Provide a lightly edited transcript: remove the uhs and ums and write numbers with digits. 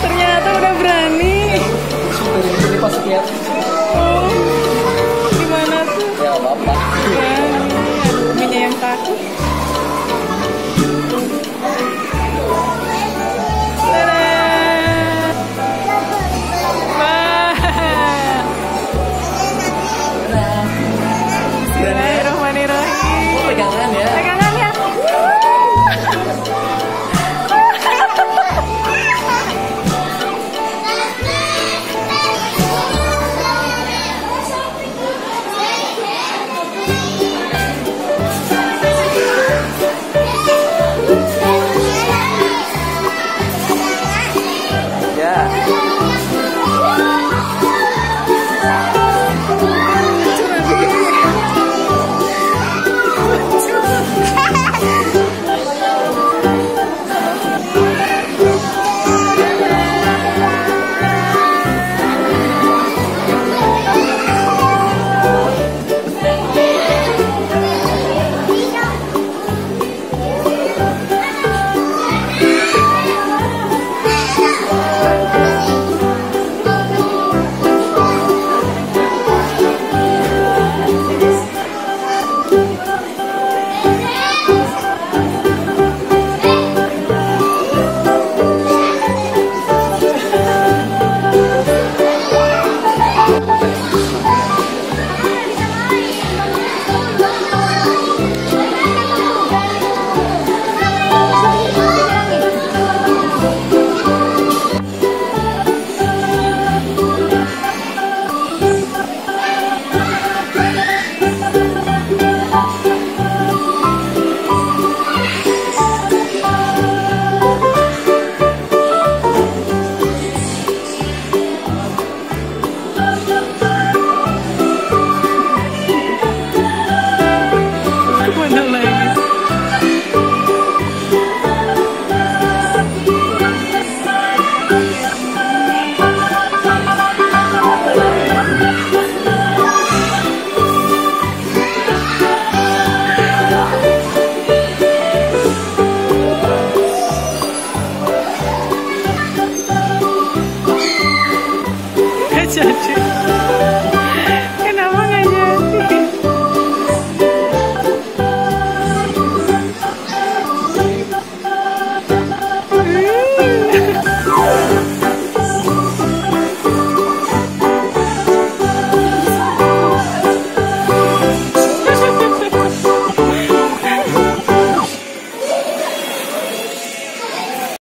Ternyata udah berani. Ini pas lihat. Oh, gimana tuh? Ya bapak. Minyak yang takut.